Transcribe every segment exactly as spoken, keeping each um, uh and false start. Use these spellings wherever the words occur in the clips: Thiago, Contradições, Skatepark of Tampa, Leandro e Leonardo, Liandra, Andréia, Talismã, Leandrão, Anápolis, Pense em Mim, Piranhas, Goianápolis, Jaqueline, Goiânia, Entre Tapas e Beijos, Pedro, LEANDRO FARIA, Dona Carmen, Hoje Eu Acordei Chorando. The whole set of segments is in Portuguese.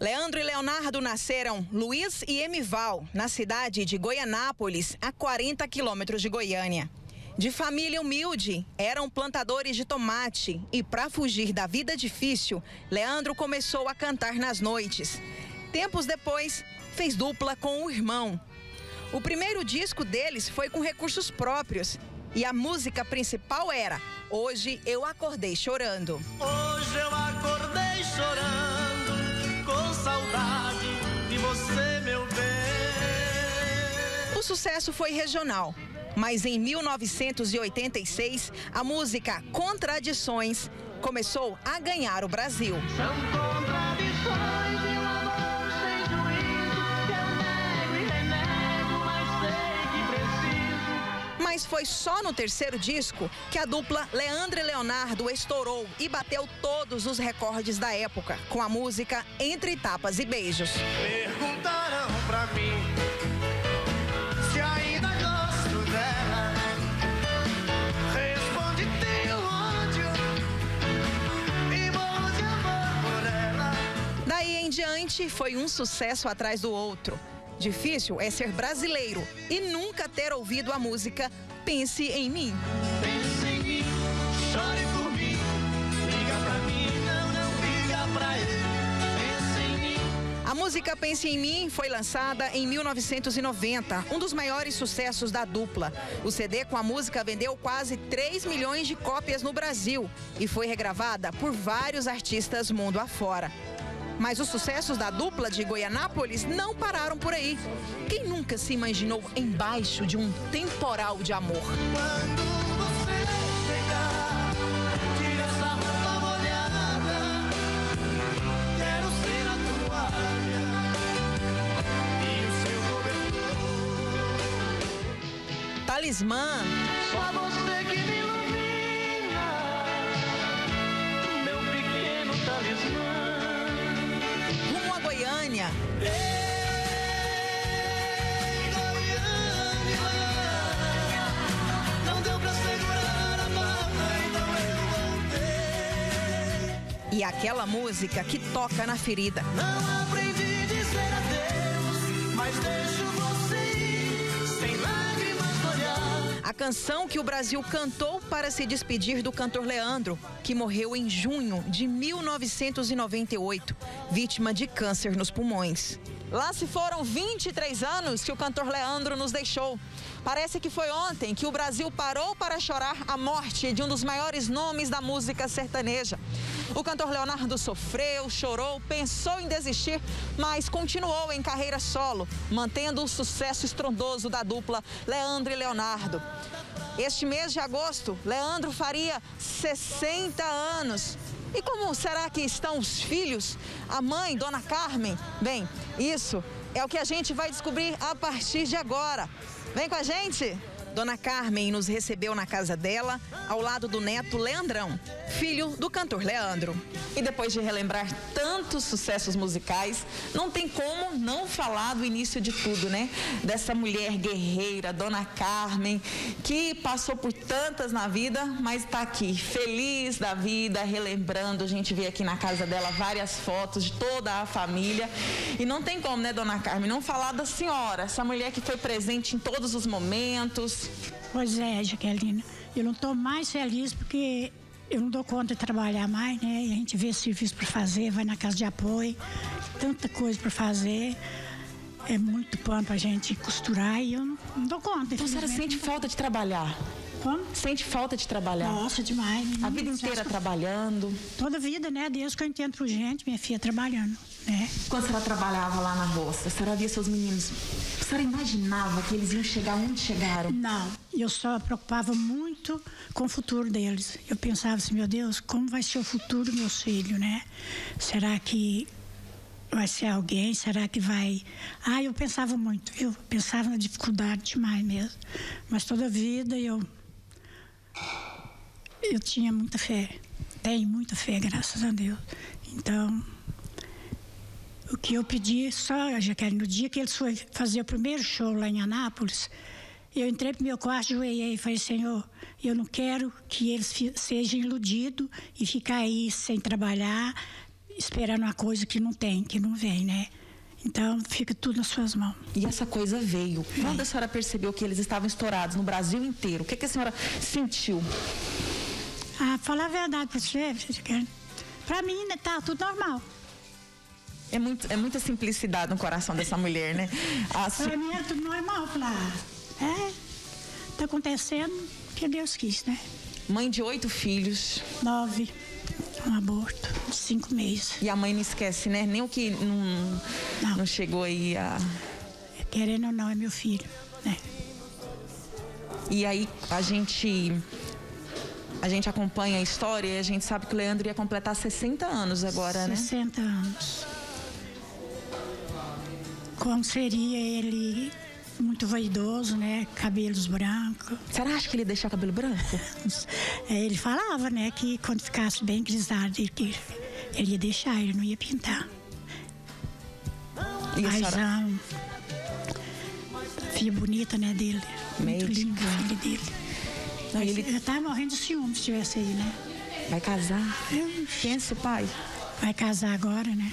Leandro e Leonardo nasceram Luiz e Emival, na cidade de Goianápolis, a quarenta quilômetros de Goiânia. De família humilde, eram plantadores de tomate e, para fugir da vida difícil, Leandro começou a cantar nas noites. Tempos depois, fez dupla com o irmão. O primeiro disco deles foi com recursos próprios e a música principal era Hoje Eu Acordei Chorando. Hoje eu acordei chorando, com saudade de você, meu bem. O sucesso foi regional, mas em mil novecentos e oitenta e seis, a música Contradições começou a ganhar o Brasil. São contradições de um amor sem juízo, que eu nego e renego, mas sei que preciso. Mas foi só no terceiro disco que a dupla Leandro e Leonardo estourou e bateu todos os recordes da época, com a música Entre Tapas e Beijos. Perguntaram pra mim se ainda gosto dela. Responde, tenho ódio e morro de amor por ela. Daí em diante foi um sucesso atrás do outro. Difícil é ser brasileiro e nunca ter ouvido a música Pense em Mim. Pense em mim, chore por mim. A música Pense em Mim foi lançada em mil novecentos e noventa, um dos maiores sucessos da dupla. O C D com a música vendeu quase três milhões de cópias no Brasil e foi regravada por vários artistas mundo afora. Mas os sucessos da dupla de Goianápolis não pararam por aí. Quem nunca se imaginou embaixo de um temporal de amor? Talismã. Só você que me ilumina, meu pequeno talismã. Rumo a Goiânia. Ei, Goiânia, não deu pra segurar a barra, então eu voltei. E aquela música que toca na ferida. Não aprendi a dizer adeus, mas deixo você ir sem nada. A canção que o Brasil cantou para se despedir do cantor Leandro, que morreu em junho de mil novecentos e noventa e oito, vítima de câncer nos pulmões. Lá se foram vinte e três anos que o cantor Leandro nos deixou. Parece que foi ontem que o Brasil parou para chorar a morte de um dos maiores nomes da música sertaneja. O cantor Leonardo sofreu, chorou, pensou em desistir, mas continuou em carreira solo, mantendo o sucesso estrondoso da dupla Leandro e Leonardo. Este mês de agosto, Leandro faria sessenta anos. E como será que estão os filhos? A mãe, Dona Carmen? Bem, isso é o que a gente vai descobrir a partir de agora. Vem com a gente! Dona Carmen nos recebeu na casa dela, ao lado do neto Leandrão, filho do cantor Leandro. E depois de relembrar tantos sucessos musicais, não tem como não falar do início de tudo, né? Dessa mulher guerreira, Dona Carmen, que passou por tantas na vida, mas está aqui, feliz da vida, relembrando. A gente vê aqui na casa dela várias fotos de toda a família. E não tem como, né, Dona Carmen, não falar da senhora, essa mulher que foi presente em todos os momentos. Pois é, Jaqueline, eu não estou mais feliz porque eu não dou conta de trabalhar mais, né? E a gente vê serviço para fazer, vai na casa de apoio, tanta coisa para fazer, é muito pano para a gente costurar e eu não, não dou conta. Então a senhora sente falta de trabalhar? Como? Sente falta de trabalhar? Nossa, demais. A vida inteira trabalhando? Toda a vida, né? Desde que eu entendo por gente, minha filha trabalhando, né? Quando a senhora trabalhava lá na roça, a senhora via seus meninos, a senhora imaginava que eles iam chegar onde chegaram? Não, eu só preocupava muito com o futuro deles. Eu pensava assim, meu Deus, como vai ser o futuro do meu filho, né? Será que vai ser alguém? Será que vai... Ah, eu pensava muito, eu pensava na dificuldade demais mesmo. Mas toda a vida eu... Eu tinha muita fé, tenho muita fé, graças a Deus. Então, o que eu pedi só, Jaqueline, no dia que eles foram fazer o primeiro show lá em Anápolis, eu entrei pro meu quarto, joelhei e falei, Senhor, eu não quero que eles sejam iludidos e ficar aí sem trabalhar, esperando uma coisa que não tem, que não vem, né? Então, fica tudo nas suas mãos. E essa coisa veio. Quando a senhora percebeu que eles estavam estourados no Brasil inteiro, o que, que a senhora sentiu? Ah, falar a verdade para você, para mim, tá tudo normal. É, muito, é muita simplicidade no coração dessa mulher, né? Para su... mim é tudo normal, falar. É, tá acontecendo que Deus quis, né? Mãe de oito filhos. Nove. Um aborto, cinco meses. E a mãe não esquece, né? Nem o que não, não. não chegou aí a... Querendo ou não, é meu filho, né? E aí a gente... A gente acompanha a história e a gente sabe que o Leandro ia completar sessenta anos agora, né? sessenta anos. Como seria ele... Muito vaidoso, né? Cabelos brancos. Será acha que ele deixar cabelo branco? Ele falava, né? Que quando ficasse bem grisalho, ele, ele ia deixar, ele não ia pintar. E mas a senhora... a filha bonita, né? Dele. Muito linda, filha dele. Não, ele... Eu tava morrendo de ciúme se estivesse aí, né? Vai casar? Eu... Pensa, pai. Vai casar agora, né?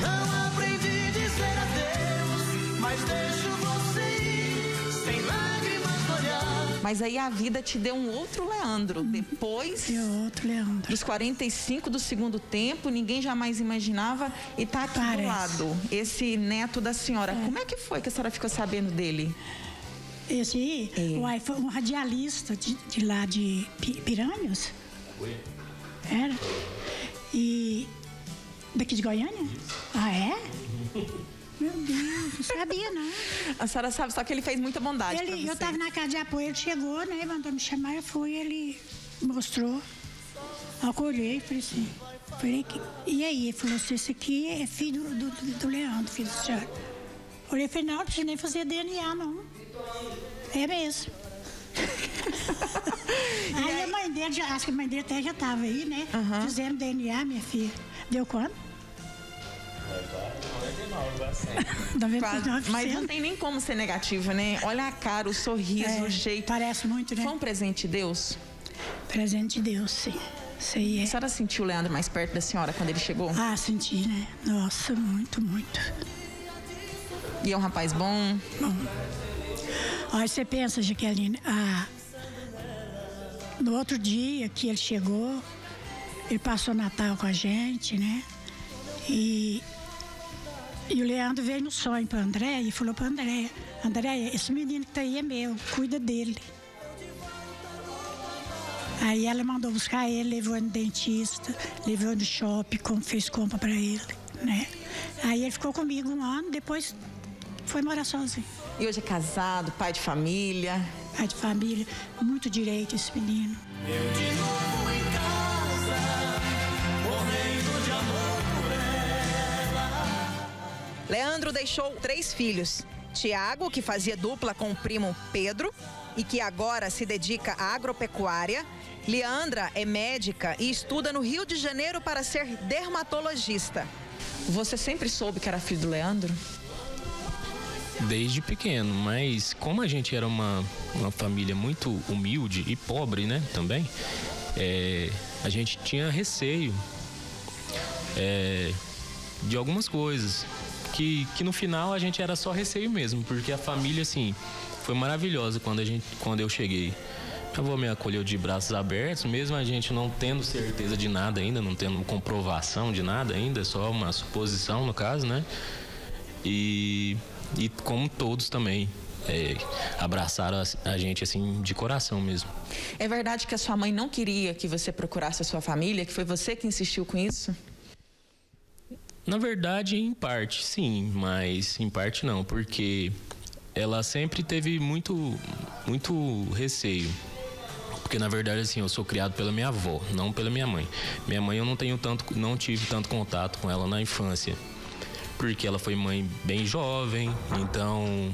Não aprendi a dizer adeus, mas deixo você ir, sem lágrimas no olhar. Mas aí a vida te deu um outro Leandro. Hum, depois deu outro Leandro. Dos quarenta e cinco do segundo tempo, ninguém jamais imaginava e tá aqui Parece. do lado. Esse neto da senhora, é. Como é que foi que a senhora ficou sabendo dele? Esse aí, é. uai, foi um radialista de, de lá de Piranhas. Era. E... Daqui de Goiânia? Ah, é? Meu Deus, não sabia, não. A senhora sabe, só que ele fez muita bondade ele, pra você. Eu tava na casa de apoio, ele chegou, né, mandou me chamar, eu fui, ele mostrou. Acolhei, falei assim, falei, e aí? Ele falou assim, esse aqui é filho do, do, do Leandro, filho do senhor. Olhei, falei, não, não precisa nem fazer D N A, não. É mesmo. aí, aí a mãe dele, já, acho que a mãe dele até já tava aí, né, uhum. Fizemos D N A, minha filha. Deu quanto? noventa e nove, noventa e nove. Mas não tem nem como ser negativo, né? Olha a cara, o sorriso, é, o jeito. Parece muito, né? Foi um presente de Deus? Presente de Deus, sim. Isso aí é. A senhora sentiu o Leandro mais perto da senhora quando ele chegou? Ah, senti, né? Nossa, muito, muito. E é um rapaz bom? Bom. Aí você pensa, Jaqueline, ah, no outro dia que ele chegou... Ele passou Natal com a gente, né? E, e o Leandro veio no sonho para Andréia e falou para Andréia: Andréia, esse menino que tá aí é meu, cuida dele. Aí ela mandou buscar ele, levou no dentista, levou no shopping, fez compra para ele, né? Aí ele ficou comigo um ano, depois foi morar sozinho. E hoje é casado, pai de família. Pai de família, muito direito esse menino. Eu de novo em casa. Leandro deixou três filhos. Thiago, que fazia dupla com o primo Pedro e que agora se dedica à agropecuária. Liandra é médica e estuda no Rio de Janeiro para ser dermatologista. Você sempre soube que era filho do Leandro? Desde pequeno, mas como a gente era uma, uma família muito humilde e pobre, né, também, é, a gente tinha receio é, de algumas coisas. Que, que no final a gente era só receio mesmo, porque a família, assim, foi maravilhosa quando, a gente, quando eu cheguei. A avó me acolheu de braços abertos, mesmo a gente não tendo certeza de nada ainda, não tendo comprovação de nada ainda, só uma suposição no caso, né? E, e como todos também é, abraçaram a, a gente, assim, de coração mesmo. É verdade que a sua mãe não queria que você procurasse a sua família, que foi você que insistiu com isso? Na verdade, em parte, sim, mas em parte não, porque ela sempre teve muito, muito receio. Porque, na verdade, assim, eu sou criado pela minha avó, não pela minha mãe. Minha mãe eu não tenho tanto, não tive tanto contato com ela na infância, porque ela foi mãe bem jovem, então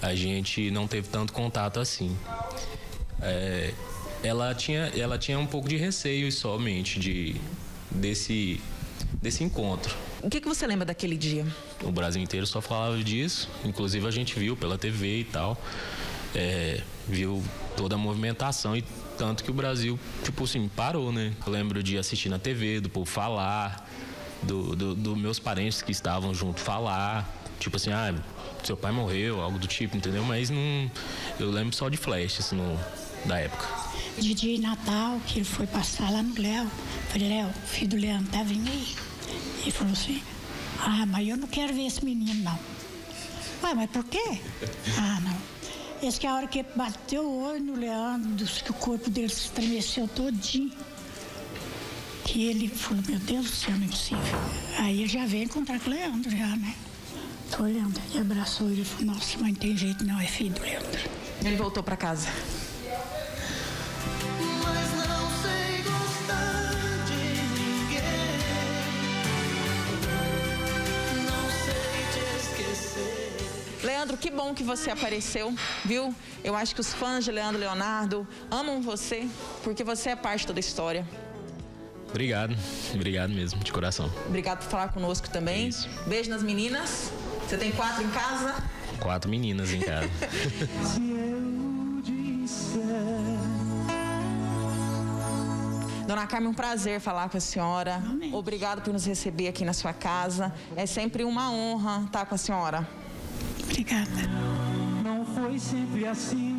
a gente não teve tanto contato assim. É, ela tinha, ela tinha um pouco de receio somente de, desse, desse encontro. O que que você lembra daquele dia? O Brasil inteiro só falava disso, inclusive a gente viu pela T V e tal. é, viu toda a movimentação e tanto que o Brasil, tipo assim, parou, né? Eu lembro de assistir na T V, do povo falar, do, do, do meus parentes que estavam junto falar, tipo assim, ah, seu pai morreu, algo do tipo, entendeu? Mas não, eu lembro só de flash, assim, no, da época. De dia de Natal, que ele foi passar lá no Léo, falei, Léo, o filho do Leandro tá vindo aí? Ele falou assim, ah, mas eu não quero ver esse menino, não. Ué, mas por quê? Ah, não. Esse que é a hora que bateu o olho no Leandro, que o corpo dele se estremeceu todinho. Que ele falou, meu Deus do céu, não é possível. Aí ele já veio encontrar com o Leandro, já, né? Tô olhando, ele abraçou ele e falou, nossa, mãe, não tem jeito não, é filho do Leandro. Ele voltou pra casa. Leandro, que bom que você apareceu, viu? Eu acho que os fãs de Leandro e Leonardo amam você, porque você é parte toda a história. Obrigado, obrigado mesmo, de coração. Obrigado por falar conosco também. Isso. Beijo nas meninas. Você tem quatro em casa? Quatro meninas em casa. Dona Carmen, um prazer falar com a senhora. Amém. Obrigado por nos receber aqui na sua casa. É sempre uma honra estar com a senhora. Obrigada. Não foi sempre assim.